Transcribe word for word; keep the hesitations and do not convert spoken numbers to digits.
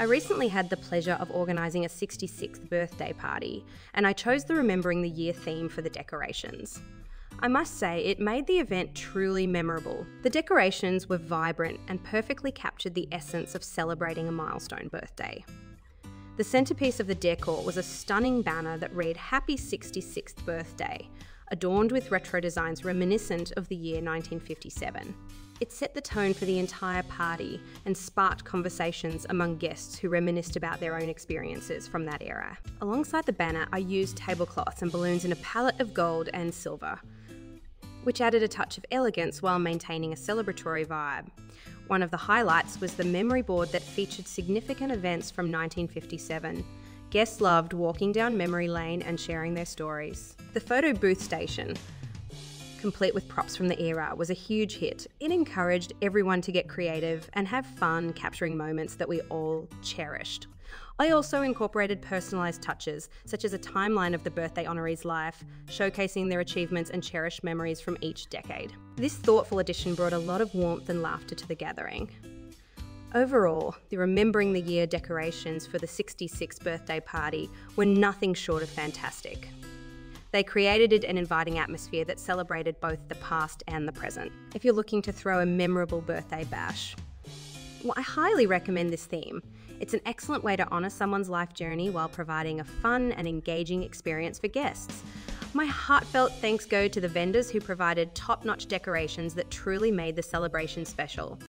I recently had the pleasure of organising a sixty-sixth birthday party, and I chose the Remembering the Year theme for the decorations. I must say, it made the event truly memorable. The decorations were vibrant and perfectly captured the essence of celebrating a milestone birthday. The centrepiece of the decor was a stunning banner that read Happy sixty-sixth Birthday, adorned with retro designs reminiscent of the year nineteen fifty-seven. It set the tone for the entire party and sparked conversations among guests who reminisced about their own experiences from that era. Alongside the banner, I used tablecloths and balloons in a palette of gold and silver, which added a touch of elegance while maintaining a celebratory vibe. One of the highlights was the memory board that featured significant events from nineteen fifty-seven. Guests loved walking down memory lane and sharing their stories. The photo booth station, complete with props from the era, was a huge hit. It encouraged everyone to get creative and have fun capturing moments that we all cherished. I also incorporated personalised touches, such as a timeline of the birthday honoree's life, showcasing their achievements and cherished memories from each decade. This thoughtful addition brought a lot of warmth and laughter to the gathering. Overall, the Remembering the Year decorations for the sixty-sixth birthday party were nothing short of fantastic. They created an inviting atmosphere that celebrated both the past and the present. If you're looking to throw a memorable birthday bash, well, I highly recommend this theme. It's an excellent way to honour someone's life journey while providing a fun and engaging experience for guests. My heartfelt thanks go to the vendors who provided top-notch decorations that truly made the celebration special.